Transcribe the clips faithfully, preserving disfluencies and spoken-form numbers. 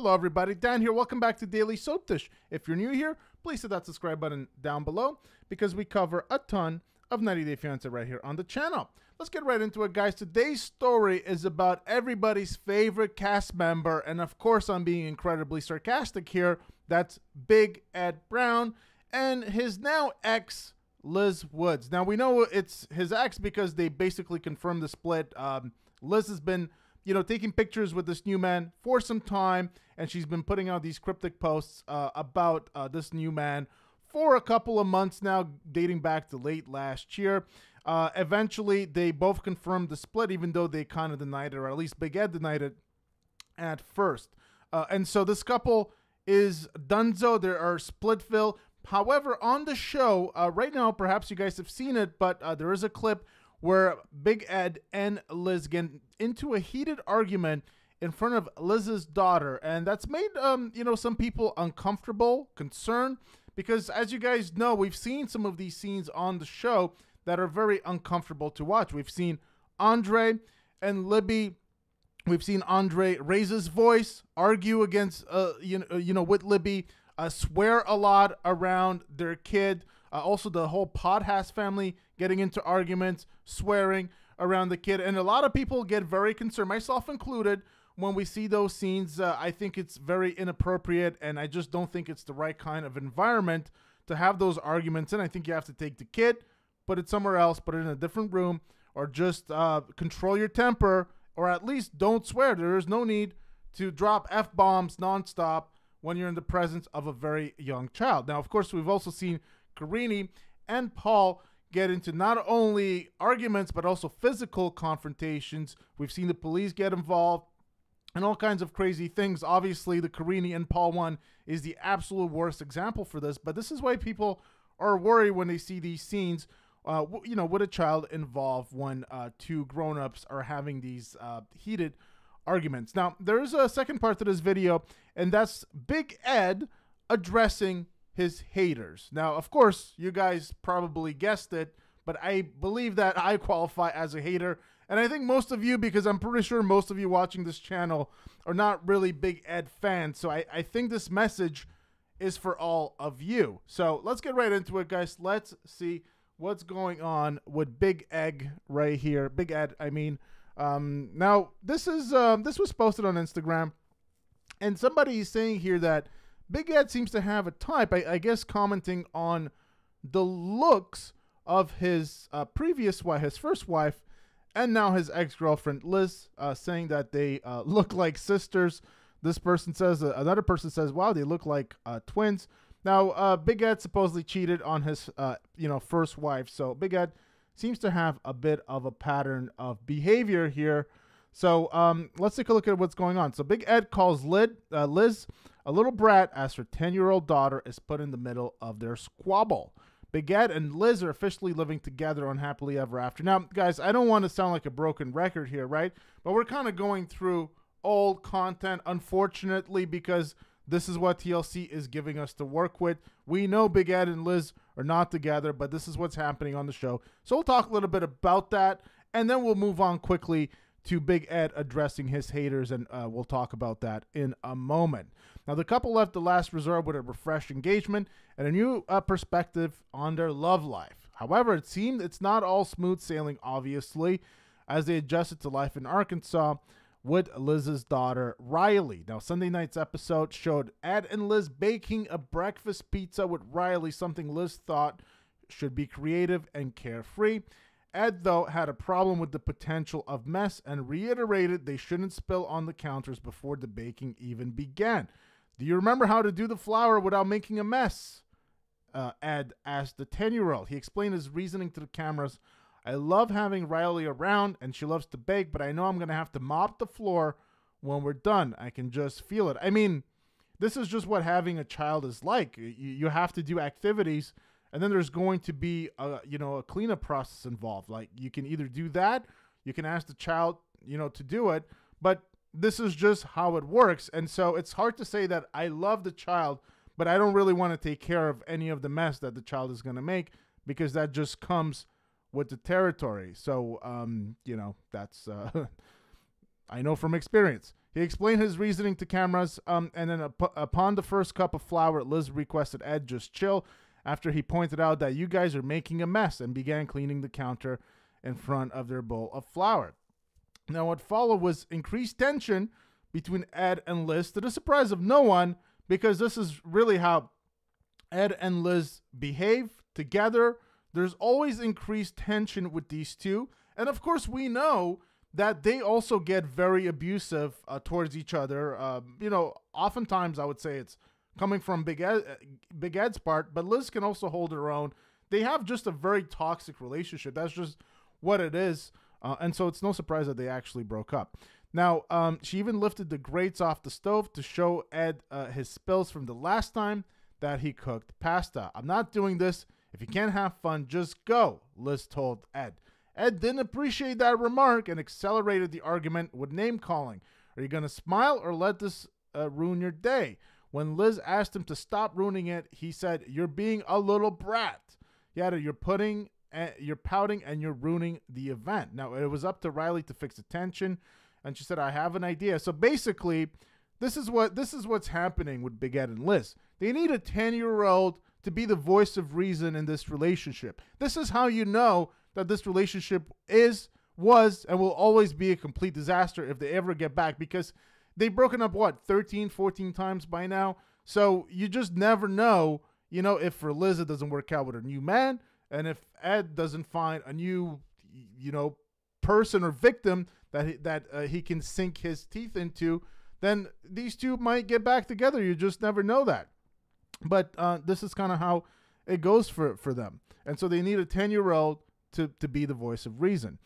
Hello everybody, Dan here. Welcome back to Daily Soap Dish. If you're new here, please hit that subscribe button down below because we cover a ton of ninety day fiancé right here on the channel. Let's get right into it, guys. Today's story is about everybody's favorite cast member, and of course I'm being incredibly sarcastic here. That's Big Ed Brown and his now ex, Liz Woods. Now we know it's his ex because they basically confirmed the split. Um, Liz has been you know, taking pictures with this new man for some time, and she's been putting out these cryptic posts uh, about uh, this new man for a couple of months now, dating back to late last year. Uh, eventually, they both confirmed the split, even though they kind of denied it, or at least Big Ed denied it at first. Uh, and so this couple is donezo. They are splitville. However, on the show uh, right now, perhaps you guys have seen it, but uh, there is a clip where Big Ed and Liz get into a heated argument in front of Liz's daughter. And that's made, um, you know, some people uncomfortable, concerned, because as you guys know, we've seen some of these scenes on the show that are very uncomfortable to watch. We've seen Andre and Libby. We've seen Andre raise his voice, argue against, uh, you know, you know, with Libby, uh, swear a lot around their kid. Uh, also, the whole Podhass family getting into arguments, swearing around the kid. And a lot of people get very concerned, myself included, when we see those scenes. Uh, I think it's very inappropriate, and I just don't think it's the right kind of environment to have those arguments. And I think you have to take the kid, put it somewhere else, put it in a different room, or just uh, control your temper, or at least don't swear. There is no need to drop F-bombs nonstop when you're in the presence of a very young child. Now, of course, we've also seen Karini and Paul get into not only arguments, but also physical confrontations. We've seen the police get involved and all kinds of crazy things. Obviously, the Karini and Paul one is the absolute worst example for this, but this is why people are worried when they see these scenes, uh, you know, with a child involved when uh, two grown-ups are having these uh, heated arguments. Now, there is a second part to this video, and that's Big Ed addressing his haters. Now, of course, you guys probably guessed it, but I believe that I qualify as a hater. And I think most of you, because I'm pretty sure most of you watching this channel are not really Big Ed fans. So I, I think this message is for all of you. So let's get right into it, guys. Let's see what's going on with Big Ed right here. Big Ed, I mean. Um, now, this is um, this was posted on Instagram. And somebody is saying here that Big Ed seems to have a type, I, I guess commenting on the looks of his uh, previous wife, his first wife, and now his ex-girlfriend, Liz, uh, saying that they uh, look like sisters. This person says, uh, another person says, wow, they look like uh, twins. Now, uh, Big Ed supposedly cheated on his uh, you know, first wife, so Big Ed seems to have a bit of a pattern of behavior here. So um, let's take a look at what's going on. So Big Ed calls Liz, uh, Liz a little brat as her ten-year-old daughter is put in the middle of their squabble. Big Ed and Liz are officially living together on Happily Ever After. Now, guys, I don't want to sound like a broken record here, right? But we're kind of going through old content, unfortunately, because this is what T L C is giving us to work with. We know Big Ed and Liz are not together, but this is what's happening on the show. So we'll talk a little bit about that, and then we'll move on quickly to Big Ed addressing his haters, and uh, we'll talk about that in a moment. Now, the couple left the last resort with a refreshed engagement and a new uh, perspective on their love life. However, it seemed it's not all smooth sailing, obviously, as they adjusted to life in Arkansas with Liz's daughter, Riley. Now, Sunday night's episode showed Ed and Liz baking a breakfast pizza with Riley, something Liz thought should be creative and carefree. Ed, though, had a problem with the potential of mess and reiterated they shouldn't spill on the counters before the baking even began. Do you remember how to do the flour without making a mess? Uh, Ed asked the ten-year-old. He explained his reasoning to the cameras. I love having Riley around, and she loves to bake, but I know I'm going to have to mop the floor when we're done. I can just feel it. I mean, this is just what having a child is like. You, you have to do activities, and then there's going to be a, you know, a cleanup process involved. Like, you can either do that, you can ask the child, you know, to do it, but this is just how it works. And so it's hard to say that I love the child, but I don't really want to take care of any of the mess that the child is going to make, because that just comes with the territory. So, um, you know, that's, uh, I know from experience. He explained his reasoning to cameras, um, and then up upon the first cup of flour, Liz requested Ed just chill after he pointed out that you guys are making a mess and began cleaning the counter in front of their bowl of flour. Now, what followed was increased tension between Ed and Liz, to the surprise of no one, because this is really how Ed and Liz behave together. There's always increased tension with these two. And of course, we know that they also get very abusive uh, towards each other. Uh, you know, oftentimes I would say it's coming from Big Ed, Big Ed's part, but Liz can also hold her own. They have just a very toxic relationship. That's just what it is. Uh, and so it's no surprise that they actually broke up. Now, um, she even lifted the grates off the stove to show Ed uh, his spills from the last time that he cooked pasta. "I'm not doing this. If you can't have fun, just go," Liz told Ed. Ed didn't appreciate that remark and accelerated the argument with name-calling. "Are you going to smile or let this uh, ruin your day?" When Liz asked him to stop ruining it, he said, "You're being a little brat. Yeah, you're putting, uh, you're pouting and you're ruining the event." Now, it was up to Riley to fix the tension, and she said, "I have an idea." So basically, this is what this is what's happening with Big Ed and Liz. They need a ten-year-old to be the voice of reason in this relationship. This is how you know that this relationship is, was, and will always be a complete disaster if they ever get back, because they've broken up, what, thirteen, fourteen times by now? So you just never know, you know, if for Liz it doesn't work out with her new man, and if Ed doesn't find a new, you know, person or victim that he, that uh, he can sink his teeth into, then these two might get back together. You just never know that. But uh, this is kind of how it goes for, for them. And so they need a ten-year-old To, to be the voice of reason.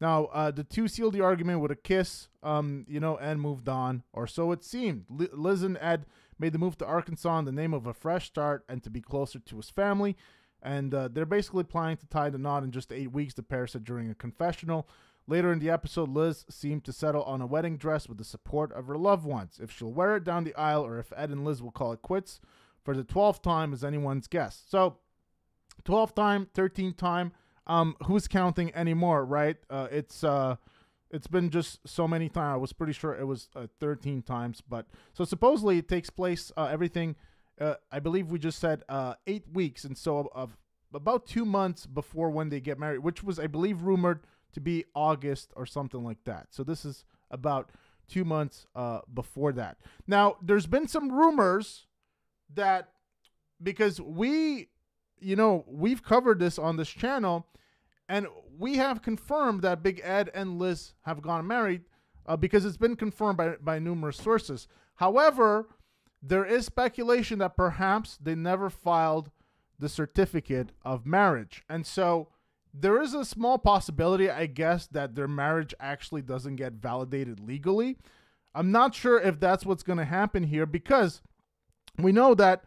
Now, uh, the two sealed the argument with a kiss, um, you know, and moved on, or so it seemed. Liz and Ed made the move to Arkansas in the name of a fresh start and to be closer to his family. And uh, they're basically planning to tie the knot in just eight weeks, the pair said during a confessional. Later in the episode, Liz seemed to settle on a wedding dress with the support of her loved ones. If she'll wear it down the aisle or if Ed and Liz will call it quits for the twelfth time is anyone's guess. So, twelfth time, thirteenth time, Um, who's counting anymore, right? Uh, it's uh, it's been just so many times. I was pretty sure it was uh, thirteen times, but so supposedly it takes place. Uh, everything, uh, I believe we just said uh, eight weeks, and so of about two months before when they get married, which was I believe rumored to be August or something like that. So this is about two months uh, before that. Now there's been some rumors that because we. You know, we've covered this on this channel, and we have confirmed that Big Ed and Liz have gone married uh, because it's been confirmed by, by numerous sources. However, there is speculation that perhaps they never filed the certificate of marriage. And so there is a small possibility, I guess, that their marriage actually doesn't get validated legally. I'm not sure if that's what's going to happen here because we know that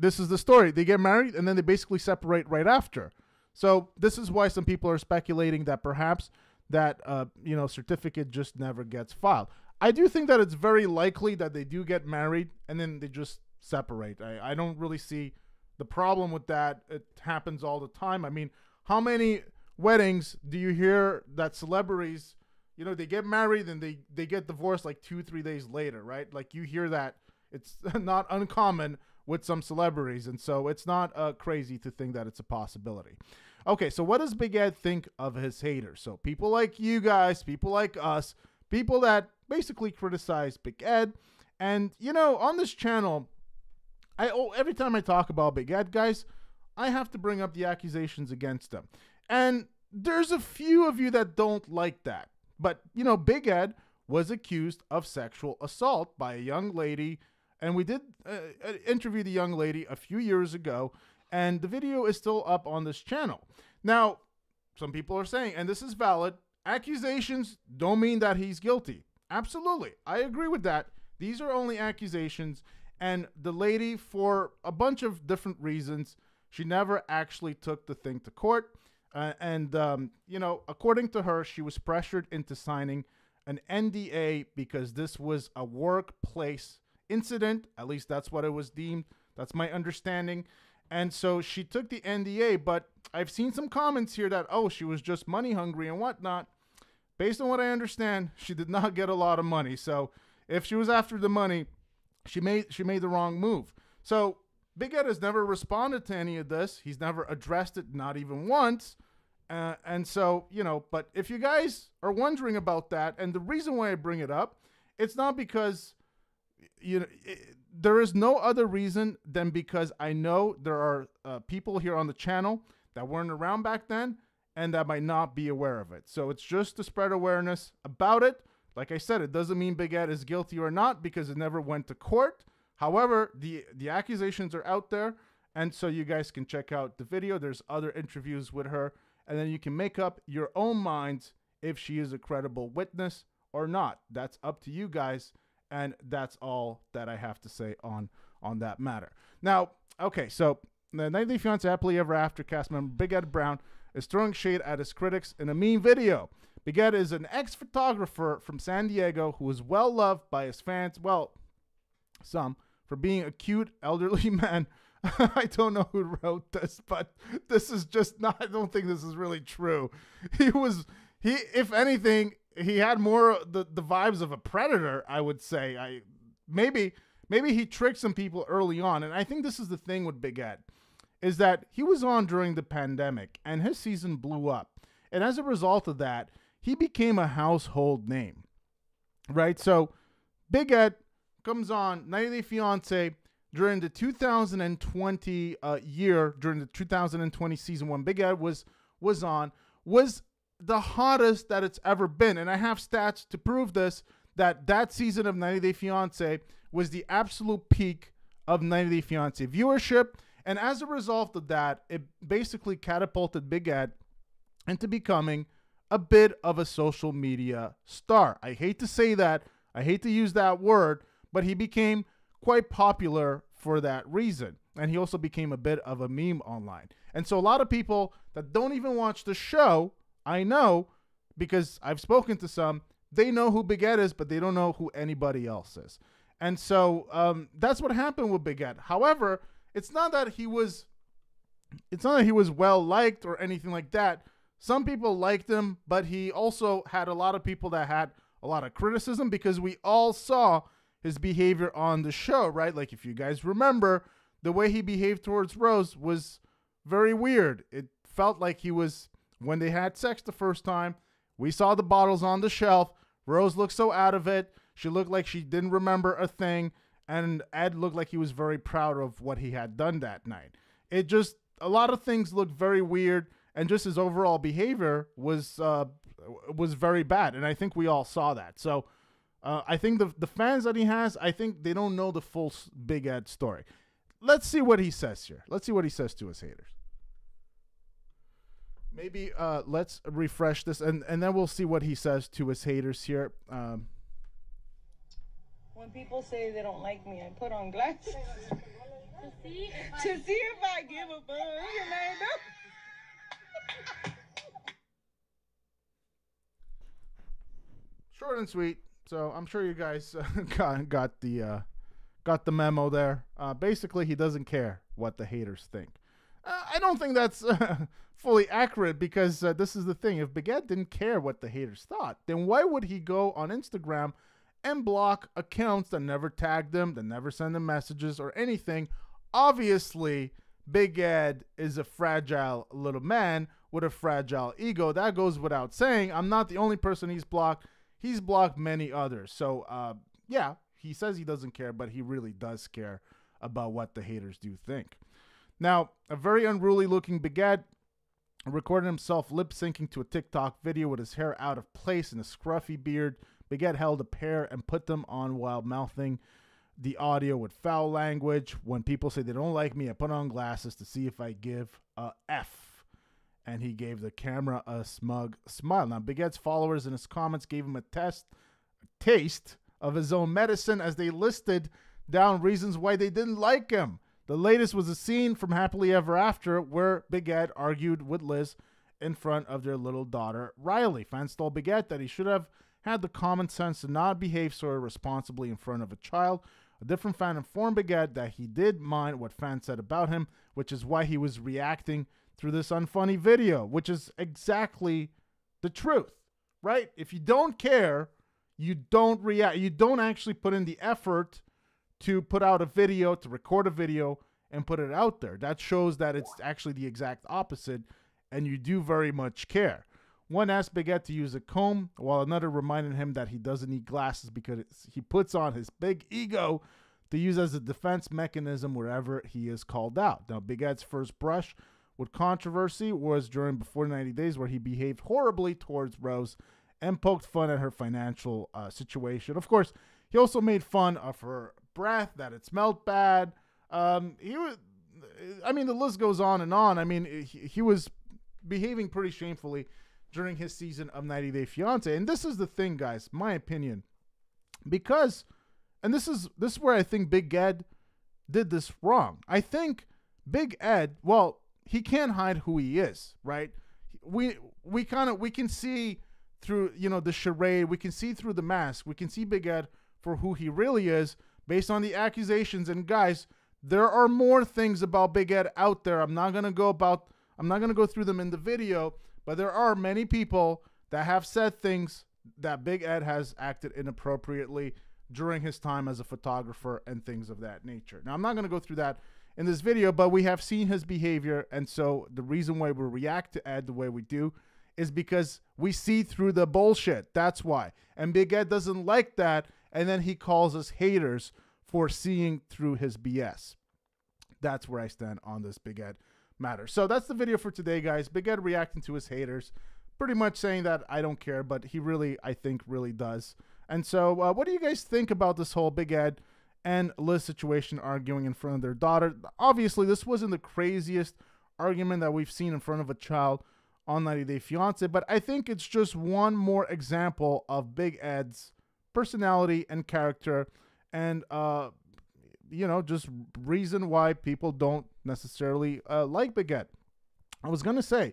this is the story. They get married and then they basically separate right after. So this is why some people are speculating that perhaps that, uh, you know, certificate just never gets filed. I do think that it's very likely that they do get married and then they just separate. I, I don't really see the problem with that. It happens all the time. I mean, how many weddings do you hear that celebrities, you know, they get married and they, they get divorced like two, three days later, right? Like you hear that. It's not uncommon with some celebrities, and so it's not uh, crazy to think that it's a possibility. Okay, so what does Big Ed think of his haters? So people like you guys, people like us, people that basically criticize Big Ed, and you know, on this channel, I oh, every time I talk about Big Ed, guys, I have to bring up the accusations against them, and there's a few of you that don't like that, but you know, Big Ed was accused of sexual assault by a young lady. And we did uh, interview the young lady a few years ago, and the video is still up on this channel. Now, some people are saying, and this is valid, accusations don't mean that he's guilty. Absolutely. I agree with that. These are only accusations, and the lady, for a bunch of different reasons, she never actually took the thing to court. Uh, and, um, you know, according to her, she was pressured into signing an N D A because this was a workplace incident, at least that's what it was deemed. That's my understanding. And so she took the N D A, but I've seen some comments here that, oh, she was just money hungry and whatnot. Based on what I understand, she did not get a lot of money. So If she was after the money, she made she made the wrong move. So Big Ed has never responded to any of this. He's never addressed it, not even once. Uh, and so, you know, but if you guys are wondering about that, and the reason why I bring it up, it's not because, you know, it, there is no other reason than because I know there are uh, people here on the channel that weren't around back then and that might not be aware of it. So it's just to spread awareness about it. Like I said, it doesn't mean Big Ed is guilty or not because it never went to court. However, the, the accusations are out there. And so you guys can check out the video. There's other interviews with her. And then you can make up your own minds if she is a credible witness or not. That's up to you guys. And that's all that I have to say on, on that matter. Now, okay, so the ninety Day Fiancé Happily Ever After cast member Big Ed Brown is throwing shade at his critics in a mean video. Big Ed is an ex-photographer from San Diego who is well-loved by his fans, well, some, for being a cute elderly man. I don't know who wrote this, but this is just not, I don't think this is really true. He was, he, if anything, he had more the, the vibes of a predator, I would say. I maybe maybe he tricked some people early on, and I think this is the thing with Big Ed, is that he was on during the pandemic, and his season blew up. And as a result of that, he became a household name, right? So Big Ed comes on ninety Day Fiancé during the two thousand twenty uh, year, during the two thousand twenty season one. Big Ed was, was on, was the hottest that it's ever been. And I have stats to prove this, that that season of ninety Day Fiancé was the absolute peak of ninety Day Fiancé viewership. And as a result of that, it basically catapulted Big Ed into becoming a bit of a social media star. I hate to say that. I hate to use that word, but he became quite popular for that reason. And he also became a bit of a meme online. And so a lot of people that don't even watch the show, I know, because I've spoken to some, they know who Big Ed is, but they don't know who anybody else is. And so um, that's what happened with Big Ed. However, it's not that he was, it's not that he was well-liked or anything like that. Some people liked him, but he also had a lot of people that had a lot of criticism because we all saw his behavior on the show, right? Like, if you guys remember, the way he behaved towards Rose was very weird. It felt like he was, when they had sex the first time, we saw the bottles on the shelf. Rose looked so out of it. She looked like she didn't remember a thing. And Ed looked like he was very proud of what he had done that night. It just, a lot of things looked very weird, and just his overall behavior was uh, was very bad, and I think we all saw that. So uh, I think the, the fans that he has, I think they don't know the full Big Ed story. Let's see what he says here. Let's see what he says to his haters. Maybe uh, let's refresh this, and, and then we'll see what he says to his haters here. Um, When people say they don't like me, I put on glasses to see if I, to see if I give a fuck. You know? Short and sweet. So I'm sure you guys uh, got got the uh, got the memo there. Uh, basically, he doesn't care what the haters think. Uh, I don't think that's uh, fully accurate because uh, this is the thing: if Big Ed didn't care what the haters thought, then why would he go on Instagram and block accounts that never tagged them, that never send them messages or anything? Obviously, Big Ed is a fragile little man with a fragile ego. That goes without saying. I'm not the only person he's blocked. He's blocked many others. So, uh, yeah, he says he doesn't care, but he really does care about what the haters do think. Now, a very unruly-looking Big Ed recorded himself lip-syncing to a TikTok video with his hair out of place and a scruffy beard. Big Ed held a pair and put them on while mouthing the audio with foul language. When people say they don't like me, I put on glasses to see if I give a F. And he gave the camera a smug smile. Now, Big Ed's followers in his comments gave him a test, a taste of his own medicine as they listed down reasons why they didn't like him. The latest was a scene from Happily Ever After where Big Ed argued with Liz in front of their little daughter, Riley. Fans told Big Ed that he should have had the common sense to not behave so irresponsibly in front of a child. A different fan informed Big Ed that he did mind what fans said about him, which is why he was reacting through this unfunny video, which is exactly the truth, right? If you don't care, you don't react. You don't actually put in the effort to put out a video, to record a video and put it out there. That shows that it's actually the exact opposite, and you do very much care. One asked Big Ed to use a comb, while another reminded him that he doesn't need glasses because he puts on his big ego to use as a defense mechanism wherever he is called out. Now, Big Ed's first brush with controversy was during Before ninety Days, where he behaved horribly towards Rose and poked fun at her financial uh, situation. Of course, he also made fun of her breath, that it smelled bad. Um, he was, I mean, the list goes on and on. I mean, he, he was behaving pretty shamefully during his season of ninety Day Fiancé. And this is the thing, guys, my opinion, because, and this is, this is where I think Big Ed did this wrong. I think Big Ed, well, he can't hide who he is, right? We, we kind of, we can see through, you know, the charade, we can see through the mask, we can see Big Ed for who he really is based on the accusations. And guys, there are more things about Big Ed out there. I'm not going to go about, I'm not going to go through them in the video, but there are many people that have said things that Big Ed has acted inappropriately during his time as a photographer and things of that nature. Now, I'm not going to go through that in this video, but we have seen his behavior. And so the reason why we react to Ed the way we do is because we see through the bullshit. That's why. And Big Ed doesn't like that. And then he calls us haters for seeing through his B S. That's where I stand on this Big Ed matter. So that's the video for today, guys. Big Ed reacting to his haters, pretty much saying that I don't care, but he really, I think, really does. And so uh, what do you guys think about this whole Big Ed and Liz situation arguing in front of their daughter? Obviously, this wasn't the craziest argument that we've seen in front of a child on ninety Day Fiancé, but I think it's just one more example of Big Ed's personality and character and, uh, you know, just reason why people don't necessarily uh, like Big Ed. I was going to say,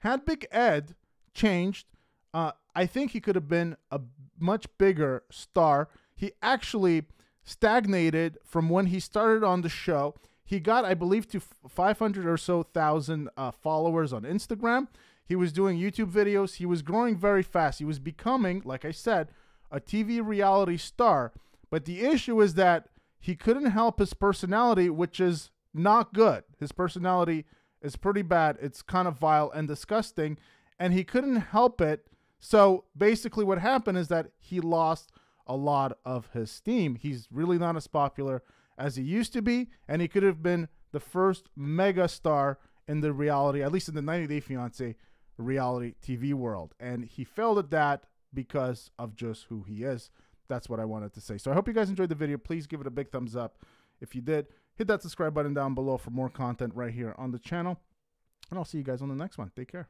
had Big Ed changed, uh, I think he could have been a much bigger star. He actually stagnated from when he started on the show. He got, I believe, to five hundred or so thousand uh, followers on Instagram. He was doing YouTube videos. He was growing very fast. He was becoming, like I said, a T V reality star. But the issue is that he couldn't help his personality, which is not good. His personality is pretty bad. It's kind of vile and disgusting, and he couldn't help it. So basically what happened is that he lost a lot of his steam. He's really not as popular as he used to be, and he could have been the first mega star in the reality, at least in the ninety Day Fiancé reality T V world. And he failed at that because of just who he is. That's what I wanted to say. So I hope you guys enjoyed the video. Please give it a big thumbs up if you did. Hit that subscribe button down below for more content right here on the channel. And I'll see you guys on the next one. Take care.